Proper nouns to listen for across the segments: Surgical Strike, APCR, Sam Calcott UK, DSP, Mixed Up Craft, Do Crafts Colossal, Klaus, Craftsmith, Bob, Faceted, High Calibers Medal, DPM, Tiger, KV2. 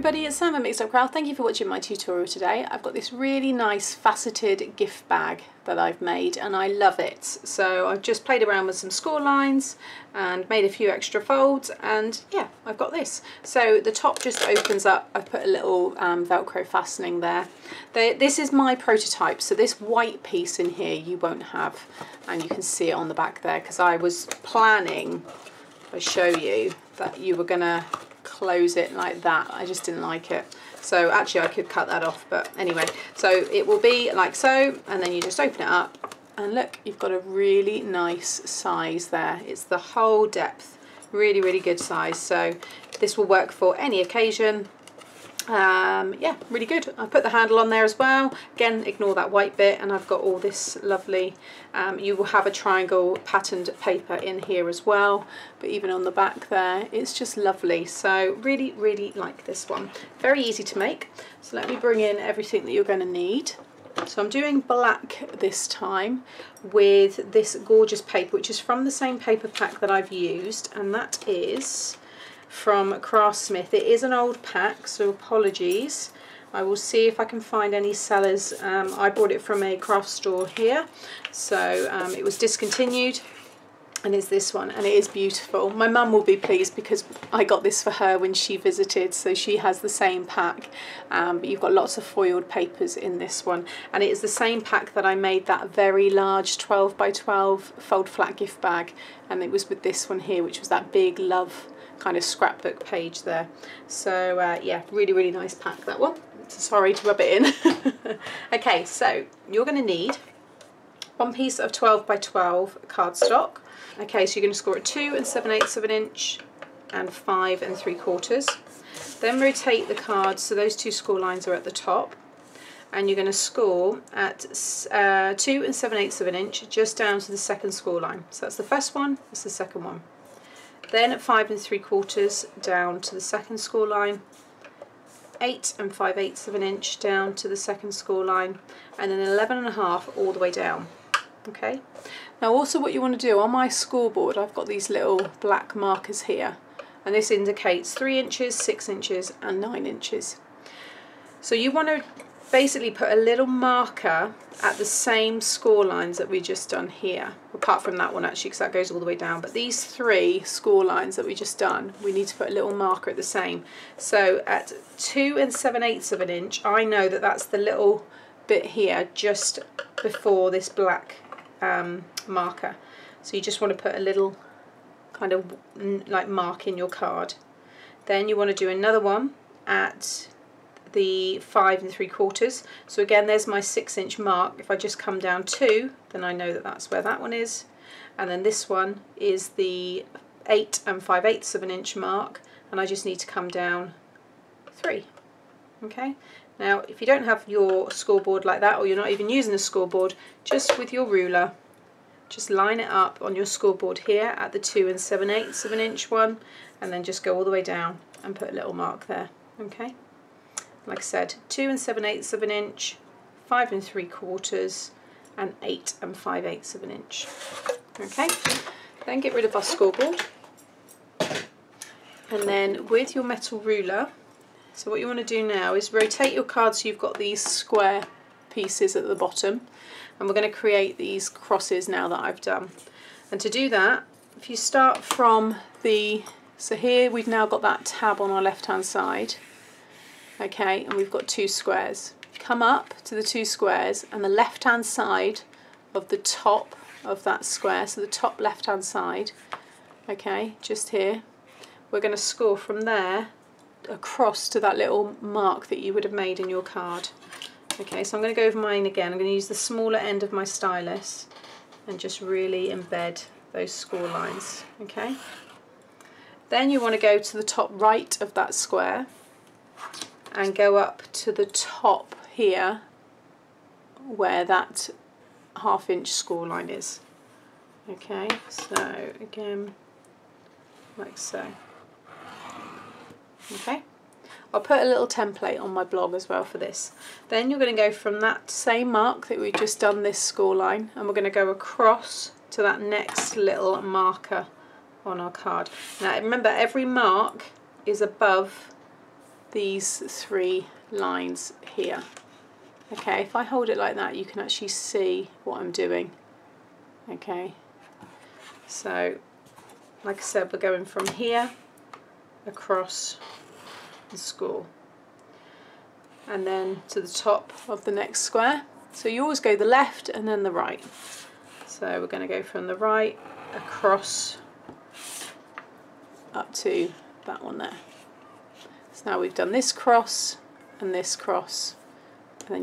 everybody, it's Sam at Mixed Up Craft. Thank you for watching my tutorial today. I've got this really nice faceted gift bag that I've made and I love it. So I've just played around with some score lines and made a few extra folds, and yeah, I've got this. So the top just opens up. I've put a little Velcro fastening there. This is my prototype, so this white piece in here you won't have, and you can see it on the back there because I was planning, if I show you, that you were gonna close it like that. I just didn't like it, so actually I could cut that off, but anyway, so it will be like so, and then you just open it up and look, you've got a really nice size there. It's the whole depth, really good size, so this will work for any occasion. Yeah, really good. I put the handle on there as well. Again, ignore that white bit, and I've got all this lovely, you will have a triangle patterned paper in here as well, but even on the back there, it's just lovely. So really like this one. Very easy to make. So let me bring in everything that you're going to need. So I'm doing black this time with this gorgeous paper, which is from the same paper pack that I've used, and that is from Craftsmith. It is an old pack, so apologies. I will see if I can find any sellers. I bought it from a craft store here, so it was discontinued, and it's this one, and it is beautiful. My mum will be pleased because I got this for her when she visited, so she has the same pack, but you've got lots of foiled papers in this one, and it is the same pack that I made that very large 12 by 12 fold flat gift bag, and it was with this one here, which was that big love kind of scrapbook page there. So yeah, really nice pack, that one. Sorry to rub it in. Okay, so you're going to need one piece of 12 by 12 cardstock. Okay, so you're going to score it 2 7/8 of an inch and 5 3/4. Then rotate the cards so those two score lines are at the top, and you're going to score at 2 7/8 of an inch just down to the second score line. So that's the first one, that's the second one. Then at 5 3/4 down to the second score line, 8 5/8 of an inch down to the second score line, and then 11 1/2 all the way down. Okay, now also what you want to do, on my scoreboard I've got these little black markers here, and this indicates 3 inches, 6 inches and 9 inches. So you want to basically put a little marker at the same score lines that we just done here, apart from that one actually because that goes all the way down, but these three score lines that we just done, we need to put a little marker at the same. So at 2 7/8 of an inch, I know that that's the little bit here just before this black marker, so you just want to put a little kind of like mark in your card. Then you want to do another one at the 5 3/4. So again, there's my 6 inch mark. If I just come down 2, then I know that that's where that one is, and then this one is the 8 5/8 of an inch mark, and I just need to come down 3. Okay, now if you don't have your scoreboard like that, or you're not even using a scoreboard, just with your ruler just line it up on your scoreboard here at the 2 7/8 of an inch one, and then just go all the way down and put a little mark there. Okay, like I said, 2 7/8 of an inch, 5 3/4 and 8 5/8 of an inch. Okay, then get rid of our scoreboard, and then with your metal ruler, so what you want to do now is rotate your card so you've got these square pieces at the bottom, and we're going to create these crosses now that I've done. And to do that, if you start from the, so here we've now got that tab on our left hand side. Okay, and we've got 2 squares. Come up to the 2 squares and the left hand side of the top of that square, so the top left hand side, okay, just here, we're going to score from there across to that little mark that you would have made in your card. Okay, so I'm going to go over mine again. I'm going to use the smaller end of my stylus and just really embed those score lines. Okay, then you want to go to the top right of that square and go up to the top here where that 1/2 inch score line is. Okay, so again, like so. Okay, I'll put a little template on my blog as well for this. Then you're going to go from that same mark that we've just done this score line, and we're going to go across to that next little marker on our card. Now remember, every mark is above these three lines here. Okay, if I hold it like that, you can actually see what I'm doing. Okay, so like I said, we're going from here across the score and then to the top of the next square. So you always go the left and then the right. So we're going to go from the right across up to that one there. So now we've done this cross, and then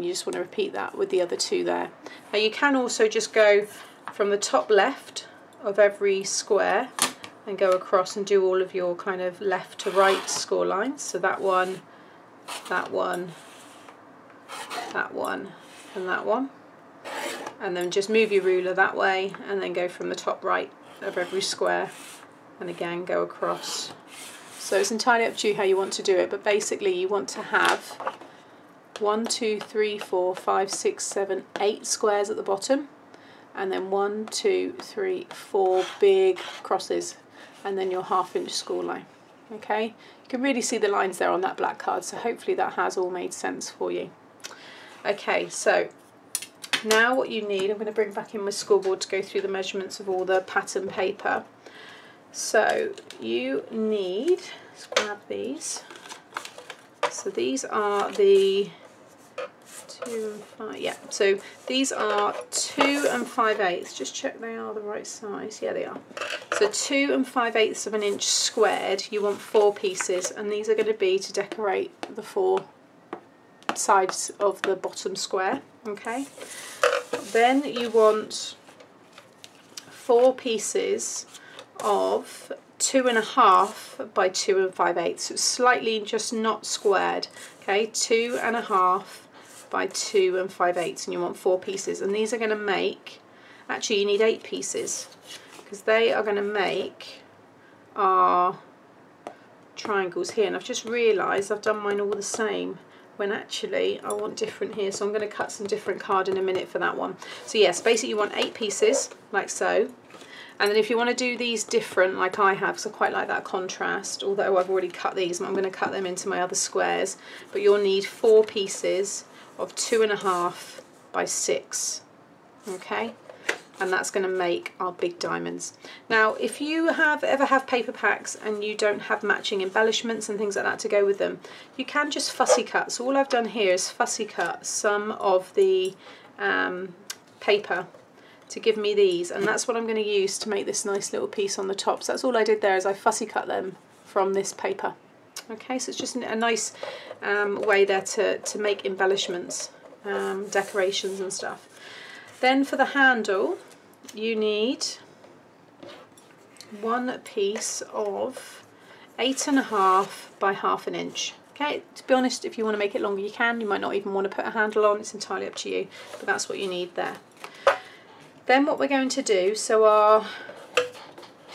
you just want to repeat that with the other two there. Now you can also just go from the top left of every square and go across and do all of your kind of left to right score lines. So that one, that one, that one, and that one. And then just move your ruler that way and then go from the top right of every square and again go across. So it's entirely up to you how you want to do it, but basically you want to have 1, 2, 3, 4, 5, 6, 7, 8 squares at the bottom, and then 1, 2, 3, 4 big crosses, and then your half-inch score line. Okay, you can really see the lines there on that black card, so hopefully that has all made sense for you. Okay, so now what you need, I'm going to bring back in my scoreboard to go through the measurements of all the pattern paper. So you need, let's grab these. So these are the 2 and 5, yeah, so these are 2 and 5/8. Just check they are the right size. Yeah, they are. So 2 and 5/8 of an inch squared. You want 4 pieces, and these are going to be to decorate the 4 sides of the bottom square. Okay, then you want 4 pieces of 2½ by 2 5/8, so slightly just not squared. Okay, 2½ by 2 5/8, and you want 4 pieces, and these are going to make, actually you need 8 pieces, because they are going to make our triangles here. And I've just realised I've done mine all the same, when actually I want different here, so I'm going to cut some different card in a minute for that one. So yes, basically you want 8 pieces, like so. And then if you want to do these different, like I have, because I quite like that contrast, although I've already cut these and I'm going to cut them into my other squares, but you'll need 4 pieces of 2½ by 6, okay? And that's going to make our big diamonds. Now, if you have ever have paper packs and you don't have matching embellishments and things like that to go with them, you can just fussy cut. So all I've done here is fussy cut some of the paper to give me these, and that's what I'm going to use to make this nice little piece on the top. So that's all I did there, is I fussy cut them from this paper. Okay, so it's just a nice way there to make embellishments, decorations and stuff. Then for the handle, you need 1 piece of 8½ by ½ an inch. Okay, to be honest, if you want to make it longer you can, you might not even want to put a handle on, it's entirely up to you, but that's what you need there. Then what we're going to do, so our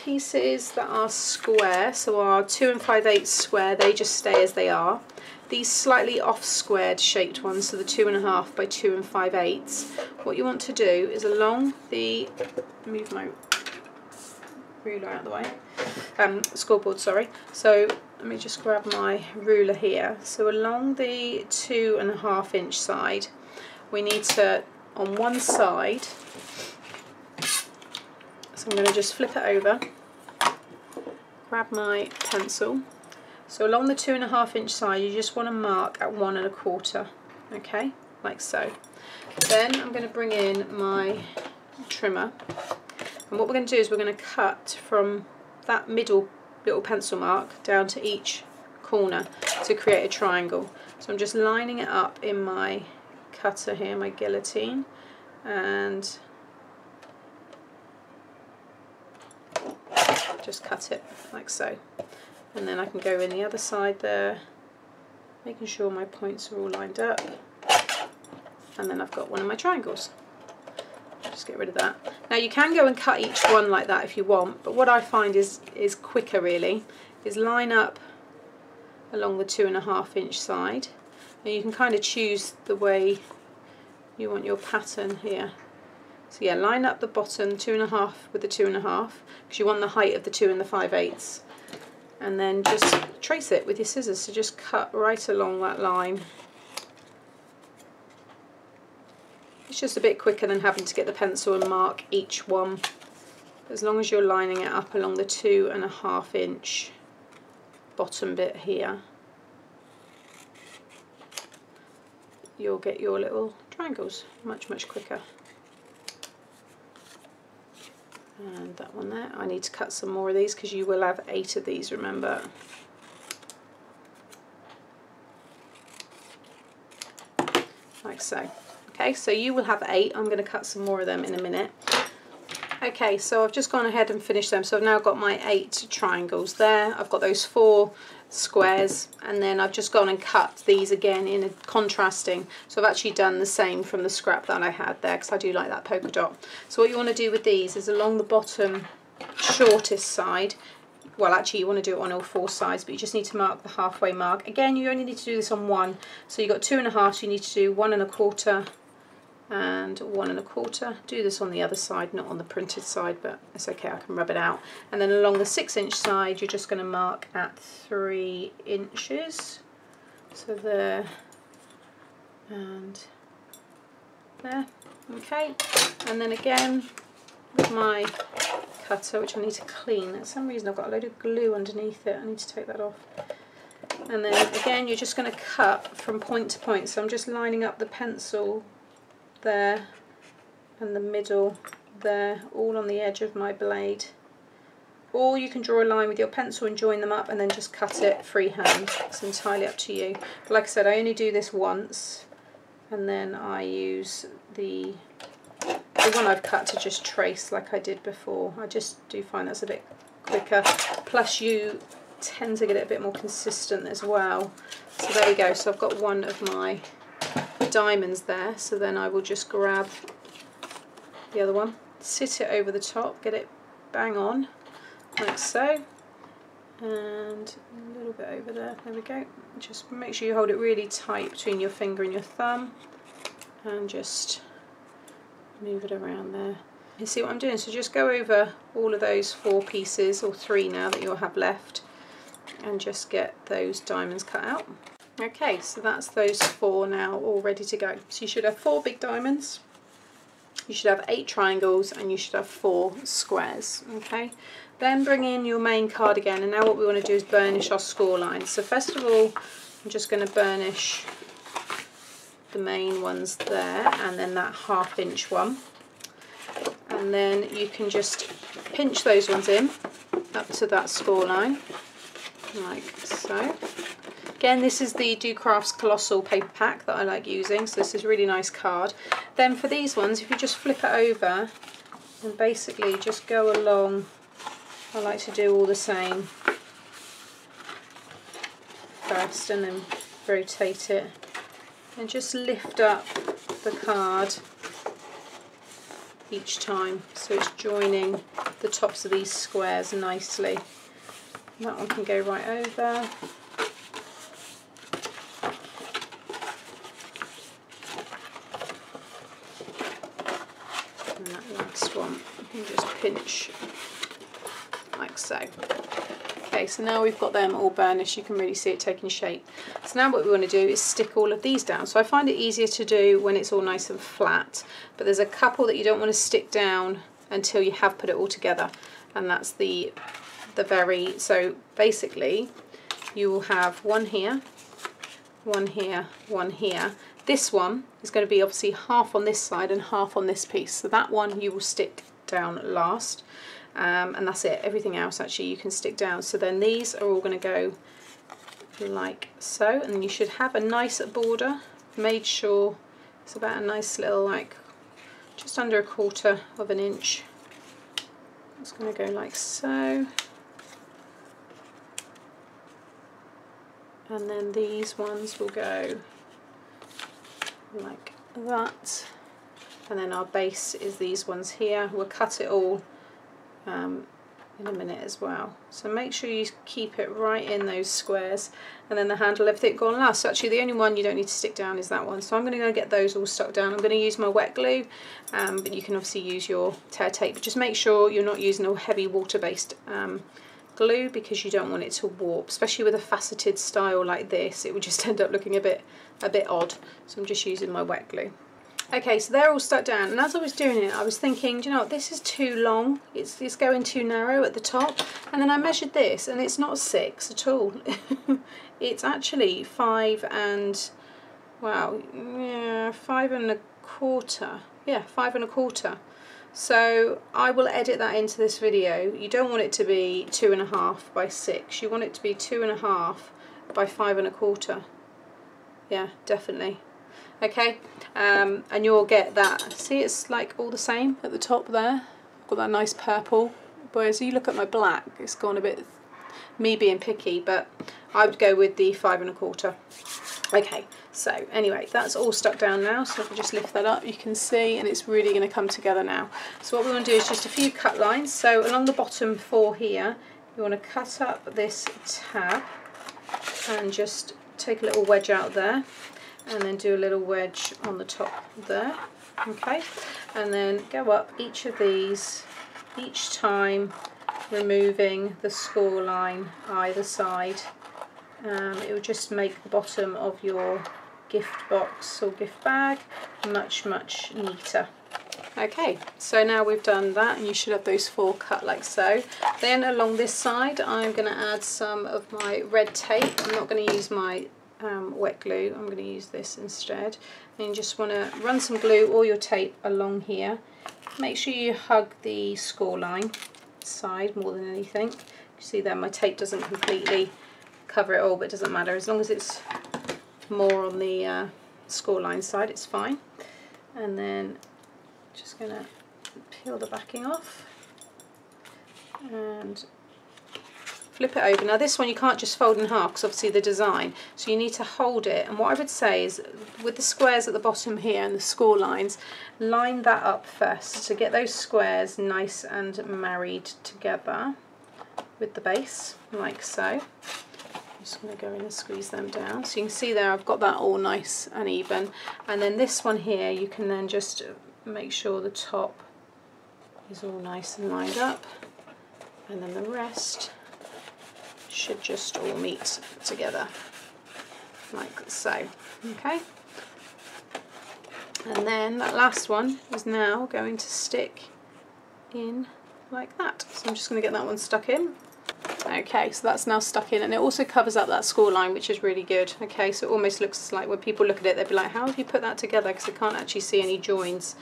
pieces that are square, so our 2 5/8 square, they just stay as they are. These slightly off squared shaped ones, so the 2½ by 2 5/8, what you want to do is along the, move my ruler out of the way, scoreboard, sorry. So let me just grab my ruler here. So along the 2½ inch side, we need to, on one side, so I'm going to just flip it over, grab my pencil. So along the 2½ inch side, you just want to mark at 1 1/4, okay, like so. Then I'm going to bring in my trimmer, and what we're going to do is we're going to cut from that middle little pencil mark down to each corner to create a triangle. So I'm just lining it up in my cutter here, my guillotine, and just cut it like so, and then I can go in the other side there, making sure my points are all lined up, and then I've got one of my triangles. Just get rid of that. Now you can go and cut each one like that if you want, but what I find is quicker really, is line up along the 2½ inch side, and you can kind of choose the way you want your pattern here. So yeah, line up the bottom 2½ with the 2½, because you want the height of the 2 5/8, and then just trace it with your scissors. So just cut right along that line. It's just a bit quicker than having to get the pencil and mark each one, as long as you're lining it up along the 2.5 inch bottom bit here. You'll get your little triangles much quicker. And that one there, I need to cut some more of these because you will have 8 of these, remember. Like so. Okay, so you will have 8. I'm going to cut some more of them in a minute. Okay, so I've just gone ahead and finished them. So I've now got my 8 triangles there. I've got those 4 squares, and then I've just gone and cut these again in a contrasting. So I've actually done the same from the scrap that I had there, because I do like that polka dot. So what you want to do with these is along the bottom shortest side, well actually you want to do it on all 4 sides, but you just need to mark the halfway mark. Again, you only need to do this on one. So you've got 2.5, so you need to do 1.25 and 1.25. Do this on the other side, not on the printed side, but it's okay, I can rub it out. And then along the 6 inch side, you're just going to mark at 3 inches. So there and there. Okay, and then again with my cutter, which I need to clean. For some reason I've got a load of glue underneath it. I need to take that off. And then again, you're just going to cut from point to point. So I'm just lining up the pencil there and the middle there, all on the edge of my blade. Or you can draw a line with your pencil and join them up and then just cut it freehand. It's entirely up to you. But like I said, I only do this once, and then I use the one I've cut to just trace like I did before. I just do find that's a bit quicker, plus you tend to get it a bit more consistent as well. So there we go. So I've got one of my diamonds there, so then I will just grab the other one, sit it over the top, get it bang on like so, and a little bit over there. There we go. Just make sure you hold it really tight between your finger and your thumb and just move it around there. You see what I'm doing? So just go over all of those 4 pieces, or 3 now that you'll have left, and just get those diamonds cut out. Okay, so that's those 4 now all ready to go. So you should have 4 big diamonds, you should have 8 triangles, and you should have 4 squares. Okay, then bring in your main card again, and now what we want to do is burnish our score lines. So first of all, I'm just going to burnish the main ones there, and then that 1/2 inch one. And then you can just pinch those ones in up to that score line, like so. Again, this is the Do Crafts Colossal paper pack that I like using, so this is a really nice card. Then for these ones, if you just flip it over and basically just go along, I like to do all the same first and then rotate it, and just lift up the card each time so it's joining the tops of these squares nicely. And that one can go right over. Pinch like so. Okay, so now we've got them all burnished, you can really see it taking shape. So now what we want to do is stick all of these down. So I find it easier to do when it's all nice and flat, but there's a couple that you don't want to stick down until you have put it all together, and that's so basically you will have one here, one here, one here. This one is going to be obviously half on this side and half on this piece, so that one you will stick down last, and that's it. Everything else actually you can stick down. So then these are all going to go like so, and then you should have a nice border. Made sure it's about a nice little, like just under 1/4 of an inch. It's going to go like so, and then these ones will go like that. And then our base is these ones here. We'll cut it all in a minute as well. So make sure you keep it right in those squares, and then the handle, everything gone last. So actually the only one you don't need to stick down is that one. So I'm going to go get those all stuck down. I'm going to use my wet glue, but you can obviously use your tear tape. But just make sure you're not using all heavy water-based glue because you don't want it to warp, especially with a faceted style like this. It would just end up looking a bit odd, so I'm just using my wet glue. Okay, so they're all stuck down, and as I was doing it I was thinking, do you know what, this is too long, it's going too narrow at the top, and then I measured this and it's not 6 at all. It's actually 5 and a quarter. Yeah, 5 and a quarter. So I will edit that into this video. You don't want it to be 2.5 by 6. You want it to be 2.5 by 5 and a quarter. Yeah, definitely. Okay, and you'll get that. See, it's like all the same at the top there. I've got that nice purple. But as you look at my black, it's gone a bit, me being picky, but I would go with the 5 and a quarter. Okay, so anyway, that's all stuck down now, so if I just lift that up you can see, and it's really going to come together now. So what we want to do is just a few cut lines. So along the bottom 4 here, you want to cut up this tab and just take a little wedge out there, and then do a little wedge on the top there. Okay, and then go up each of these each time, removing the score line either side. It will just make the bottom of your gift box or gift bag much neater. Okay, so now we've done that, and you should have those 4 cut like so. Then along this side I'm going to add some of my red tape. I'm not going to use my wet glue, I'm going to use this instead. And you just want to run some glue or your tape along here. Make sure you hug the score line side more than anything. You see there my tape doesn't completely cover it all, but it doesn't matter as long as it's more on the score line side, it's fine. And then just going to peel the backing off and flip it over. Now this one you can't just fold in half because obviously the design, so you need to hold it. And what I would say is with the squares at the bottom here and the score lines, line that up first to get those squares nice and married together with the base like so. I'm just going to go in and squeeze them down. So you can see there I've got that all nice and even. And then this one here you can then just make sure the top is all nice and lined up, and then the rest should just all meet together like so. Okay, and then that last one is now going to stick in like that, so I'm just going to get that one stuck in. Okay, so that's now stuck in, and it also covers up that score line, which is really good. Okay, so it almost looks like when people look at it they'll be like, how have you put that together, because I can't actually see any joins.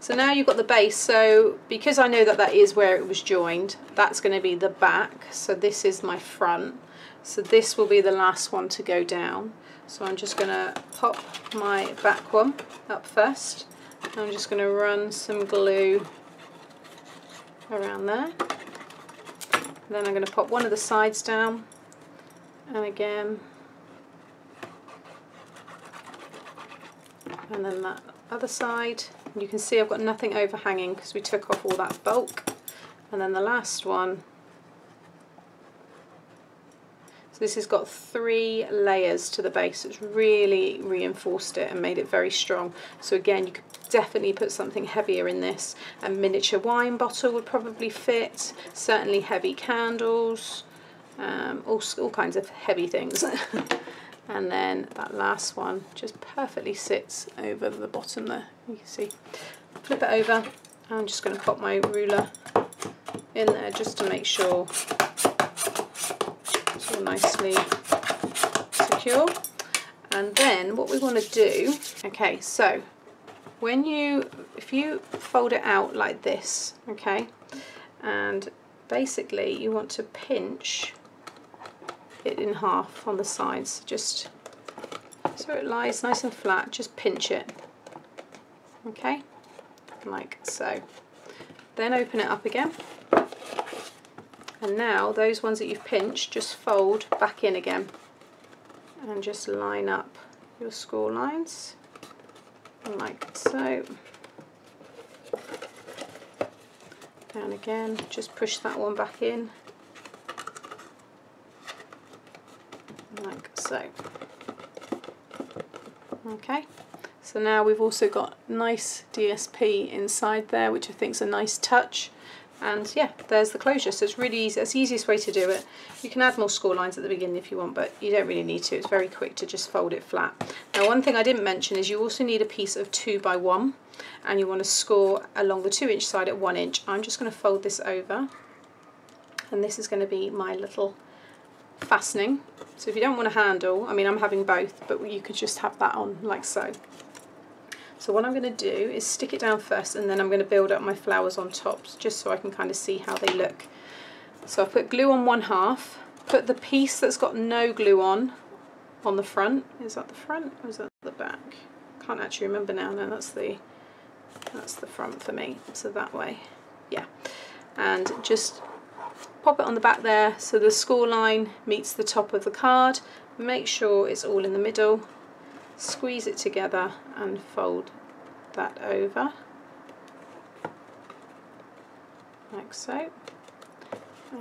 So now you've got the base. So because I know that that is where it was joined, that's going to be the back, so this is my front, so this will be the last one to go down. So I'm just going to pop my back one up first. I'm just going to run some glue around there. Then I'm going to pop one of the sides down, and again, and then that other side. And you can see I've got nothing overhanging because we took off all that bulk. And then the last one, so this has got 3 layers to the base. It's really reinforced it and made it very strong. So again, you could definitely put something heavier in this. A miniature wine bottle would probably fit, certainly heavy candles, all kinds of heavy things. And then that last one just perfectly sits over the bottom there, you can see. Flip it over. I'm just going to pop my ruler in there just to make sure it's all nicely secure. And then what we want to do, okay, so when you, if you fold it out like this, okay, and basically you want to pinch it in half on the sides, just so it lies nice and flat, just pinch it, okay, like so. Then open it up again, and now those ones that you've pinched just fold back in again, and just line up your score lines like so. And again, just push that one back in like so. Okay, so now we've also got nice DSP inside there, which I think is a nice touch. And yeah, there's the closure. So it's really easy. That's the easiest way to do it. You can add more score lines at the beginning if you want, but you don't really need to. It's very quick to just fold it flat. Now, one thing I didn't mention is you also need a piece of 2 by 1, and you want to score along the 2-inch side at 1 inch. I'm just going to fold this over, and this is going to be my little fastening. So if you don't want a handle, I mean, I'm having both, but you could just have that on like so. So what I'm going to do is stick it down first, and then I'm going to build up my flowers on top, just so I can kind of see how they look. So I've put glue on one half, put the piece that's got no glue on the front. Is that the front or is that the back? Can't actually remember now. No, that's the front for me. So that way, yeah. And just pop it on the back there so the score line meets the top of the card. Make sure it's all in the middle. Squeeze it together and fold that over like so,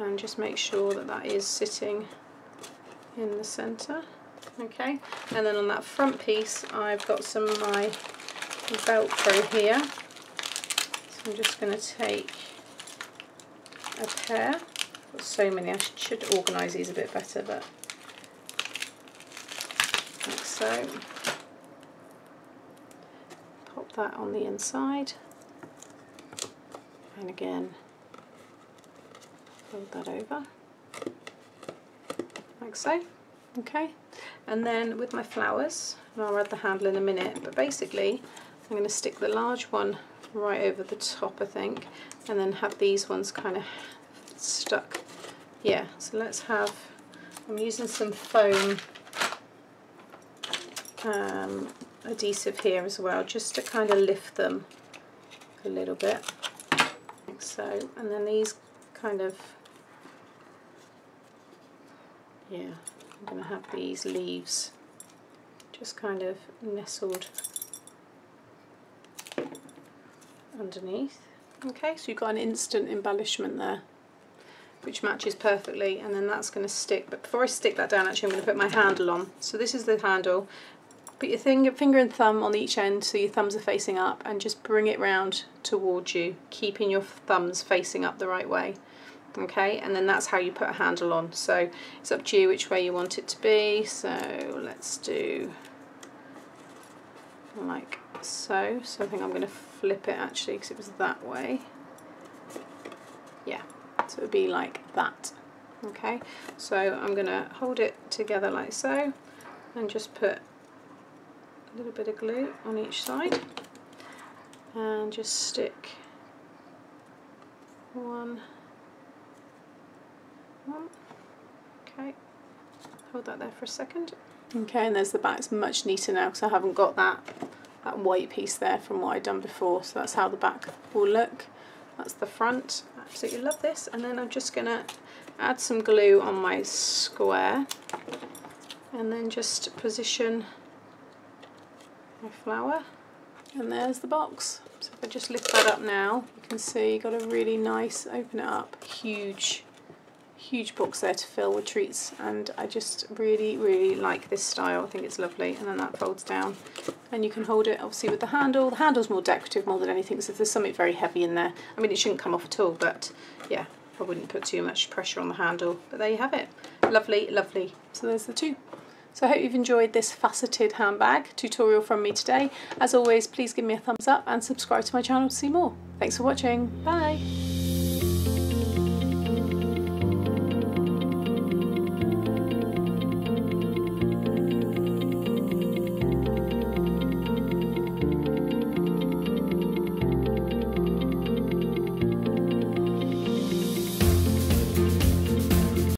and just make sure that that is sitting in the center. Okay, and then on that front piece I've got some of my Velcro here, so I'm just going to take a pair. I've got so many, I should organize these a bit better, but like so. Pop that on the inside, and again fold that over like so. Okay, and then with my flowers, and I'll add the handle in a minute, but basically I'm going to stick the large one right over the top, I think, and then have these ones kind of stuck. Yeah, so let's have, I'm using some foam adhesive here as well, just to kind of lift them a little bit like so, and then these kind of, yeah, I'm going to have these leaves just kind of nestled underneath. Okay, so you've got an instant embellishment there, which matches perfectly, and then that's going to stick. But before I stick that down, actually, I'm going to put my handle on. So this is the handle. Put your finger and thumb on each end so your thumbs are facing up, and just bring it round towards you, keeping your thumbs facing up the right way. Okay, and then that's how you put a handle on. So it's up to you which way you want it to be. So let's do like so. So I think I'm going to flip it actually, because it was that way. Yeah, so it would be like that. Okay, so I'm going to hold it together like so, and just put a little bit of glue on each side, and just stick one. Okay, hold that there for a second. Okay, and there's the back. It's much neater now because I haven't got that white piece there from what I'd done before. So that's how the back will look. That's the front. Absolutely love this. And then I'm just going to add some glue on my square, and then just position my flower. And there's the box. So if I just lift that up now, you can see you've got a really nice, open it up, huge box there to fill with treats, and I just really like this style. I think it's lovely. And then that folds down, and you can hold it obviously with the handle. The handle's more decorative more than anything, because if there's something very heavy in there, I mean, it shouldn't come off at all, but yeah, I wouldn't put too much pressure on the handle. But there you have it. Lovely. So there's the two. So I hope you've enjoyed this faceted handbag tutorial from me today. As always, please give me a thumbs up and subscribe to my channel to see more. Thanks for watching. Bye.